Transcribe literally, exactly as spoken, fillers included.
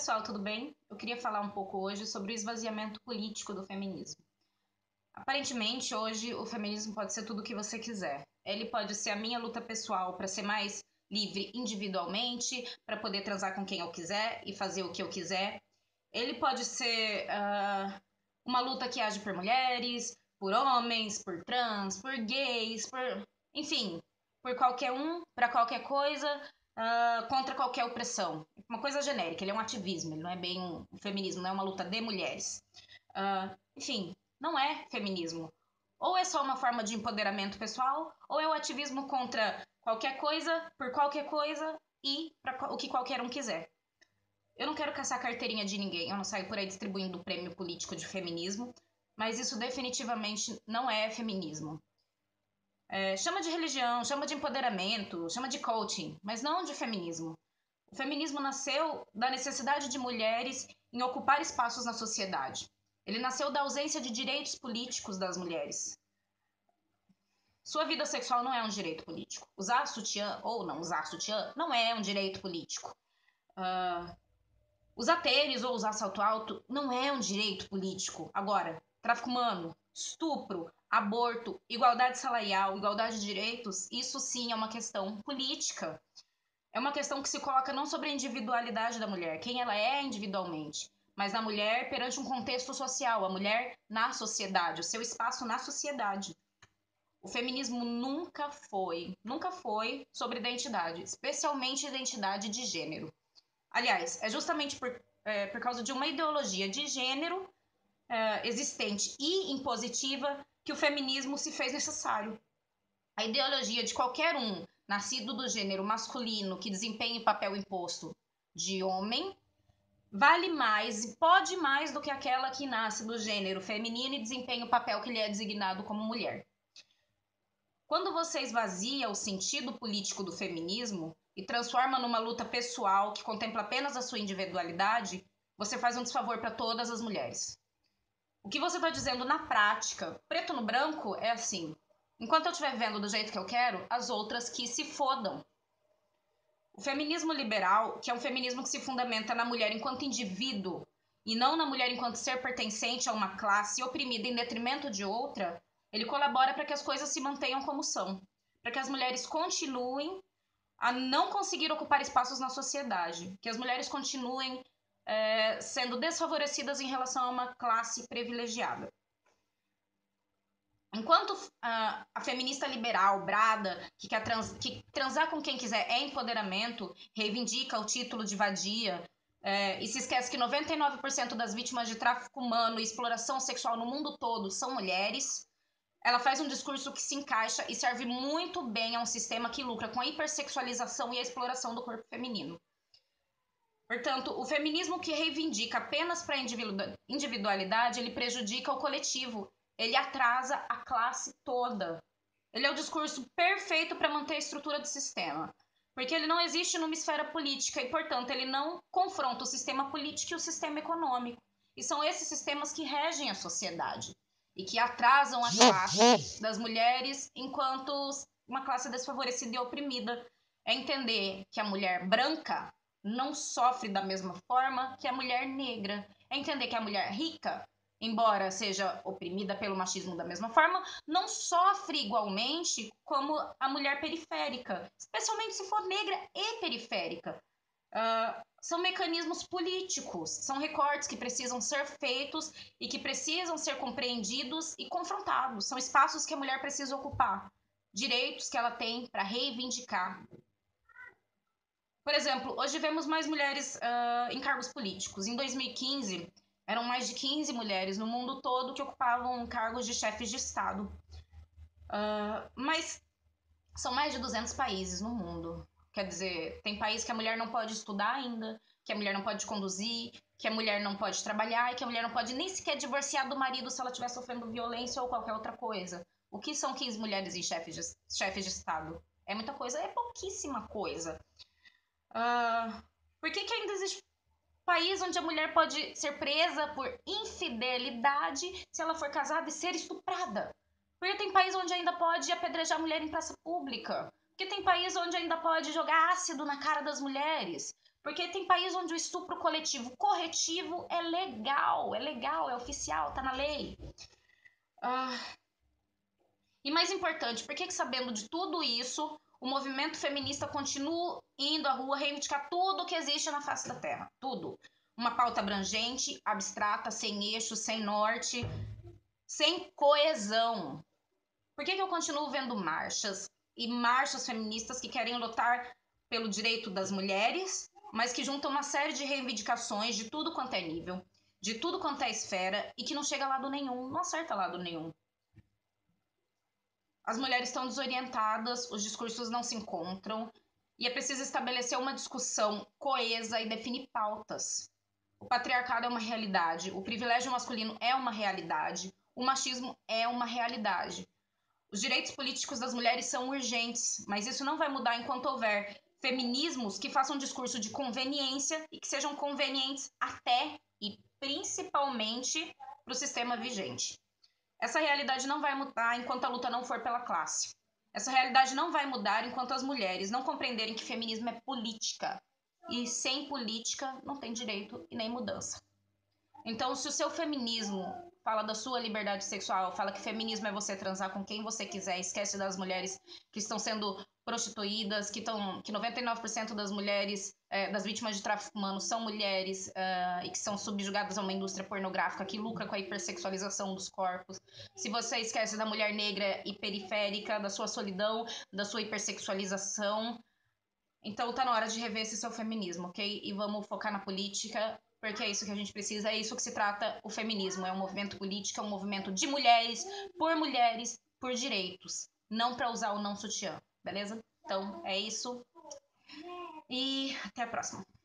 pessoal, tudo bem? Eu queria falar um pouco hoje sobre o esvaziamento político do feminismo. Aparentemente, hoje, o feminismo pode ser tudo o que você quiser. Ele pode ser a minha luta pessoal para ser mais livre individualmente, para poder transar com quem eu quiser e fazer o que eu quiser. Ele pode ser uh, uma luta que age por mulheres, por homens, por trans, por gays, por... enfim, por qualquer um, para qualquer coisa, uh, contra qualquer opressão. Uma coisa genérica, ele é um ativismo, ele não é bem um feminismo, não é uma luta de mulheres. Uh, enfim, não é feminismo. Ou é só uma forma de empoderamento pessoal, ou é o ativismo contra qualquer coisa, por qualquer coisa e para o que qualquer um quiser. Eu não quero caçar carteirinha de ninguém, eu não saio por aí distribuindo o prêmio político de feminismo, mas isso definitivamente não é feminismo. É, chama de religião, chama de empoderamento, chama de coaching, mas não de feminismo. O feminismo nasceu da necessidade de mulheres em ocupar espaços na sociedade. Ele nasceu da ausência de direitos políticos das mulheres. Sua vida sexual não é um direito político. Usar sutiã ou não usar sutiã não é um direito político. Uh, usar tênis ou usar salto alto não é um direito político. Agora, tráfico humano, estupro, aborto, igualdade salarial, igualdade de direitos, isso sim é uma questão política. É uma questão que se coloca não sobre a individualidade da mulher, quem ela é individualmente, mas na mulher perante um contexto social, a mulher na sociedade, o seu espaço na sociedade. O feminismo nunca foi, nunca foi sobre identidade, especialmente identidade de gênero. Aliás, é justamente por, é, por causa de uma ideologia de gênero é, existente e impositiva que o feminismo se fez necessário. A ideologia de qualquer um nascido do gênero masculino que desempenha o papel imposto de homem vale mais e pode mais do que aquela que nasce do gênero feminino e desempenha o papel que lhe é designado como mulher. Quando você esvazia o sentido político do feminismo e transforma numa luta pessoal que contempla apenas a sua individualidade, você faz um desfavor para todas as mulheres. O que você está dizendo na prática, preto no branco, é assim: enquanto eu estiver vendo do jeito que eu quero, as outras que se fodam. O feminismo liberal, que é um feminismo que se fundamenta na mulher enquanto indivíduo e não na mulher enquanto ser pertencente a uma classe oprimida em detrimento de outra, ele colabora para que as coisas se mantenham como são, para que as mulheres continuem a não conseguir ocupar espaços na sociedade, que as mulheres continuem é, sendo desfavorecidas em relação a uma classe privilegiada. Enquanto a, a feminista liberal, brada, que, quer trans, que transar com quem quiser é empoderamento, reivindica o título de vadia é, e se esquece que noventa e nove por cento das vítimas de tráfico humano e exploração sexual no mundo todo são mulheres, ela faz um discurso que se encaixa e serve muito bem a um sistema que lucra com a hipersexualização e a exploração do corpo feminino. Portanto, o feminismo que reivindica apenas para a individualidade, ele prejudica o coletivo, ele atrasa a classe toda. Ele é o discurso perfeito para manter a estrutura do sistema, porque ele não existe numa esfera política e, portanto, ele não confronta o sistema político e o sistema econômico. E são esses sistemas que regem a sociedade e que atrasam a classe das mulheres enquanto uma classe desfavorecida e oprimida. É entender que a mulher branca não sofre da mesma forma que a mulher negra. É entender que a mulher rica, embora seja oprimida pelo machismo da mesma forma, não sofre igualmente como a mulher periférica, especialmente se for negra e periférica. Uh, são mecanismos políticos, são recortes que precisam ser feitos e que precisam ser compreendidos e confrontados. São espaços que a mulher precisa ocupar, direitos que ela tem para reivindicar. Por exemplo, hoje vemos mais mulheres uh, em cargos políticos. Em dois mil e quinze, eram mais de quinze mulheres no mundo todo que ocupavam cargos de chefes de Estado. Uh, mas são mais de duzentos países no mundo. Quer dizer, tem país que a mulher não pode estudar ainda, que a mulher não pode conduzir, que a mulher não pode trabalhar e que a mulher não pode nem sequer divorciar do marido se ela estiver sofrendo violência ou qualquer outra coisa. O que são quinze mulheres em chefes de, chefes de Estado? É muita coisa? É pouquíssima coisa. Uh, por que que ainda existe país onde a mulher pode ser presa por infidelidade se ela for casada e ser estuprada? Porque tem país onde ainda pode apedrejar a mulher em praça pública. Porque tem país onde ainda pode jogar ácido na cara das mulheres. Porque tem país onde o estupro coletivo corretivo é legal, é legal, é oficial, tá na lei. Ah. E mais importante, por que que, sabendo de tudo isso, o movimento feminista continua indo à rua reivindicar tudo que existe na face da terra? Tudo. Uma pauta abrangente, abstrata, sem eixo, sem norte, sem coesão. Por que que eu continuo vendo marchas e marchas feministas que querem lutar pelo direito das mulheres, mas que juntam uma série de reivindicações de tudo quanto é nível, de tudo quanto é esfera, e que não chega a lado nenhum, não acerta lado nenhum. As mulheres estão desorientadas, os discursos não se encontram, e é preciso estabelecer uma discussão coesa e definir pautas. O patriarcado é uma realidade, o privilégio masculino é uma realidade, o machismo é uma realidade. Os direitos políticos das mulheres são urgentes, mas isso não vai mudar enquanto houver feminismos que façam um discurso de conveniência e que sejam convenientes até e principalmente para o sistema vigente. Essa realidade não vai mudar enquanto a luta não for pela classe. Essa realidade não vai mudar enquanto as mulheres não compreenderem que feminismo é política. E sem política não tem direito e nem mudança. Então, se o seu feminismo fala da sua liberdade sexual, fala que feminismo é você transar com quem você quiser, esquece das mulheres que estão sendo prostituídas, que, tão, que noventa e nove por cento das mulheres, é, das vítimas de tráfico humano são mulheres uh, e que são subjugadas a uma indústria pornográfica que lucra com a hipersexualização dos corpos. Se você esquece da mulher negra e periférica, da sua solidão, da sua hipersexualização, então tá na hora de rever esse seu feminismo, ok? E vamos focar na política, porque é isso que a gente precisa, é isso que se trata o feminismo. É um movimento político, é um movimento de mulheres, por mulheres, por direitos. Não para usar o não sutiã, beleza? Então, é isso. E até a próxima.